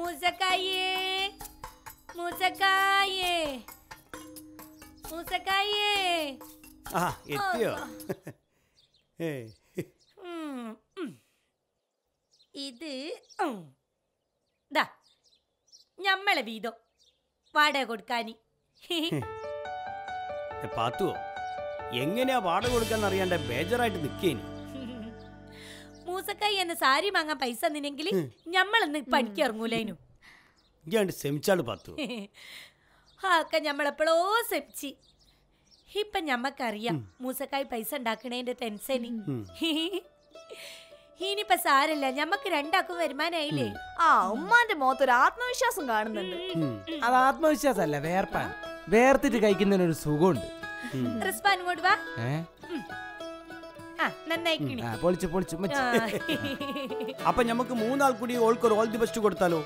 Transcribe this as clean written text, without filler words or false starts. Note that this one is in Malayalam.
ಮುಸಕಾಯೇ ഇത് ഞമ്മളെ വീതോ വാടക കൊടുക്കാനി പാത്തുവോ എങ്ങനെയാ വാടക കൊടുക്കാന്ന് അറിയാണ്ട് ബേജറായിട്ട് നിക്കേനി. മൂസക്കായി എന്ന സാരി വാങ്ങാൻ പൈസ തന്നില്ലെങ്കിൽ ഞമ്മളെന്ന് പണിക്കിറങ്ങൂലു. ശ്രമിച്ചാള് പാത്തു ആക്കെ ഞമ്മളെപ്പോഴോ ശ്രമിച്ച്. ഇപ്പൊ ഞമ്മക്കറിയാം മൂസക്കായി പൈസ ഉണ്ടാക്കണേന്റെ ടെൻഷന്. ഇനിയിപ്പോ സാരല്ല, ഞമ്മക്ക് രണ്ടാക്കും വരുമാനായില്ലേ. ആ ഉമ്മാന്റെ മുഖത്തൊരു ആത്മവിശ്വാസം കാണുന്നുണ്ട്. അത് ആത്മവിശ്വാസല്ല, വേർപ്പാൻ വേർത്തിട്ട് കഴിക്കുന്നതിനൊരു സുഖമുണ്ട്. അപ്പൊ ഞമ്മക്ക് മൂന്നാൾ കൂടി ഓൾക്കൊരു ഓൾ ദി ബെസ്റ്റ് കൊടുത്താലോ?